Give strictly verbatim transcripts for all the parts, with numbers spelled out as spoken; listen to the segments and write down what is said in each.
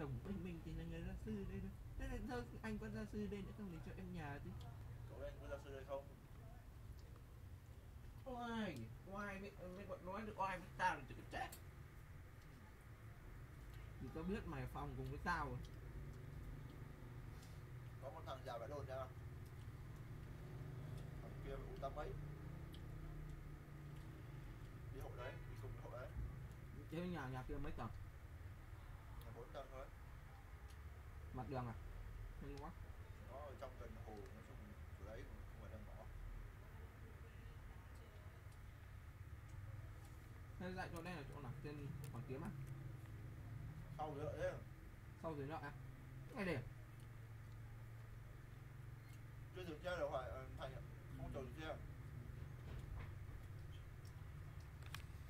tổng bên mình thì là người gia sư đây thôi. Thế là thôi anh vẫn gia sư đây nữa không để cho em nhà chứ. Cậu đây anh vẫn gia sư đây không? Oai, oai mới, mới còn nói được oai với tao là chữ chết. Thì tao biết mày phòng cùng với tao rồi. Có một thằng giàu đã đồn ra không? Thằng kia phải uống tám mấy. Đi hộ đấy, đi cùng hộ đấy. Thế nhà nhà kia mấy tầng? Nhà bốn tầng thôi. Mặt đường à? Nhanh quá. Nó ở trong gần hồ, nói chung chỗ đấy không phải đang bỏ. Thế dạy chỗ đây là chỗ nào? Trên Quảng Kiếm á? Sau dưới lợi đấy. Sau dưới lợi á? Ngay đây à? Chưa dừng xe đâu phải Thành ạ, không chờ dừng xe.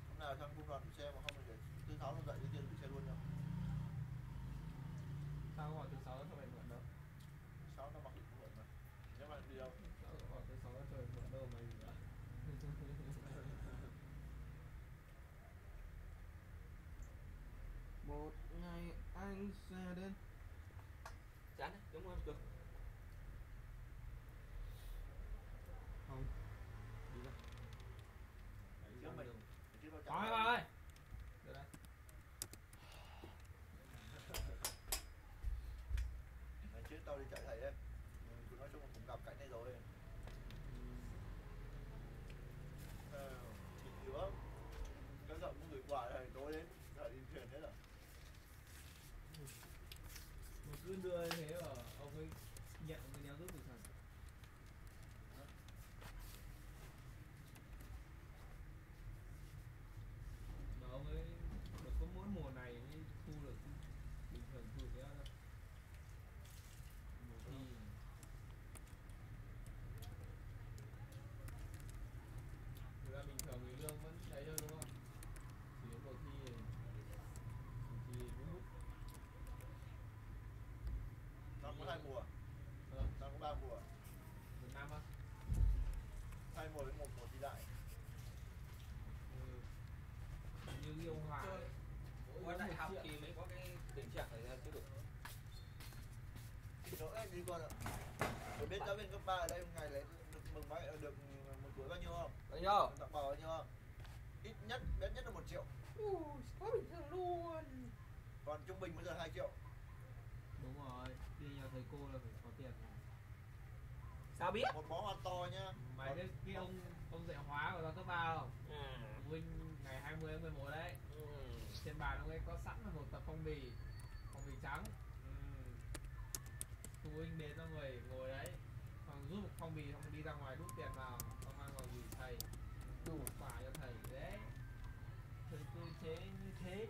Hôm nào thằng cung đoàn xe mà không thì thứ sáu nó dậy đi tiền xe luôn đâu. Sao gọi thứ sáu nó phải mượn đâu? Sáu nó mặc định mượn mà. Nếu mà đi đâu? Sao gọi thứ sáu nó trời mượn đâu mày nữa. Một ngày anh sẽ đến. Chán đấy, đúng không được. Không. Đi ra. Đấy, mình. Thôi ơi. Được đây. Ngày trước tao đi chạy thầy đấy. Tụi nói chung là cũng gặp cảnh này rồi. Ờ, thịt dứa. Các giọng có người quả này tối đến. Lại đi thuyền thế rồi. Một cứ đưa thế mà ông ấy nhận cái nhéo rút được thằng. Ông ấy được có mỗi mùa này mới thu được bình thường thu được đấy thôi. Thực ra bình thường người lương vẫn cháy thôi đúng không? Chỉ đến cuộc thi thì cuộc thi cũng hút. Năm có hai mùa. Năm có ba mùa. Một năm á? Hai mùa đến một mùa thi đại. Ừ. Như yêu hòa qua đại học thì mới có cái tình trạng này ra chứ được. Thì lỗi anh đi con ạ. Ở bên giáo viên cấp ba ở đây một ngày lấy được mừng mấy được một cuối bao nhiêu không? Bao nhiêu? Tặng bò bao nhiêu không? Ít nhất bé nhất là một triệu. Ui, quá bình thường luôn. Còn trung bình bây giờ hai triệu. Đúng rồi, đi nhà thầy cô là phải có tiền mà. Sao biết? Một bó hoa to nhá. Mày biết cái ông ông dạy hóa của tao cấp ba không? Ừ. Vinh ngày hai mươi tháng mười một đấy. Ừ. Trên bàn ông ấy có sẵn là một tập phong bì, phong bì trắng. Ừ. Thu Vinh đến ra người ngồi đấy, còn rút một phong bì, ông đi ra ngoài rút tiền vào, ông mang vào gửi thầy, đủ quả cho thầy đấy. Thầy cơ chế như thế,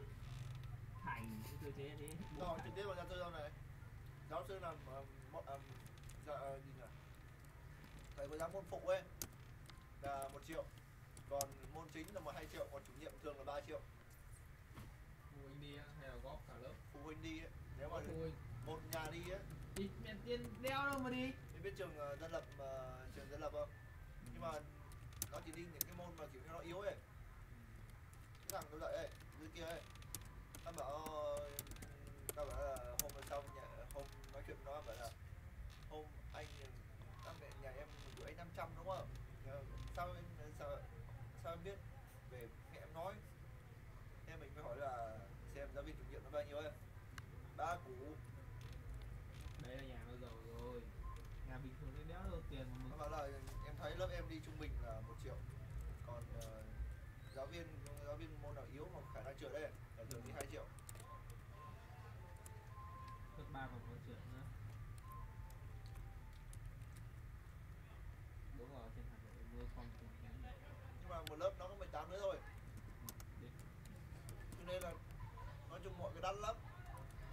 thành cơ chế như thế. Rồi trực tiếp vào giáo sư đâu này? Giáo sư làm một um, dạ gì nhỉ? Thầy có giáo môn phụ ấy là một triệu, còn môn chính là một hai triệu, còn chủ nhiệm thường là ba triệu. Phụ huynh đi hay là góp cả lớp? Phụ huynh đi ấy. Nếu mà một nhà đi ấy. Thì mẹ tiền đeo đâu mà đi. Mình biết trường uh, dân lập uh, trường dân lập không? Ừ. Nhưng mà nó chỉ đi những cái môn mà kiểu như nó yếu ấy. Cái thằng nó lợi ấy, dưới kia ấy. Nó bảo tao bảo là hôm sau nhà hôm nói chuyện nó bảo là hôm anh năm mẹ nhà em gửi anh năm trăm đúng không? Sao em sao, sao em biết về mẹ em nói? Nên mình mới hỏi là xem giáo viên chủ nhiệm nó bao nhiêu ấy. Ba củ. Đấy là nhà nó giàu rồi. Nhà bình thường nó đéo đâu tiền. Nó bảo là em thấy lớp em đi trung bình là một triệu. Còn uh, giáo viên giáo viên môn nào yếu hoặc khả năng trượt đây là thường đi hai triệu. Cấp ba còn có trượt nữa. Đúng rồi, trên Hà Nội mưa không cùng nhắn. Nhưng mà một lớp nó có mười tám nữa thôi. Cho nên là nói chung mọi cái đắt lắm.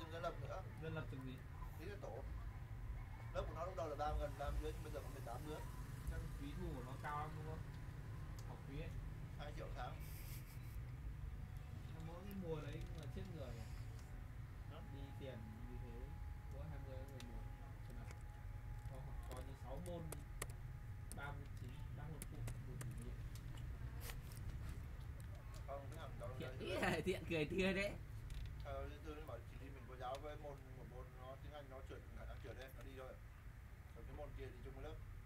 Từng dân lập nữa. Dân lập từng gì? Lý dân tổ. Lớp của nó lúc đầu là ba gần ba mươi đứa, nhưng bây giờ còn mười tám đứa. Chắc phí thu của nó cao lắm đúng không? Học phí ấy hai triệu tháng. Mỗi cái mùa đấy là chết người à? Nó đi tiền như thế. Mỗi hai mươi đến mười mùa. Có như sáu môn đi. Ba một chín, ba một phụ, một chủ nhiệm. Không, cái thằng đó thiện cười tia đấy. Thầy tôi bảo chỉ đi mình có giáo với môn anh nó trượt, khả năng trượt đấy, nó đi thôi. Còn cái môn kia thì chung một lớp.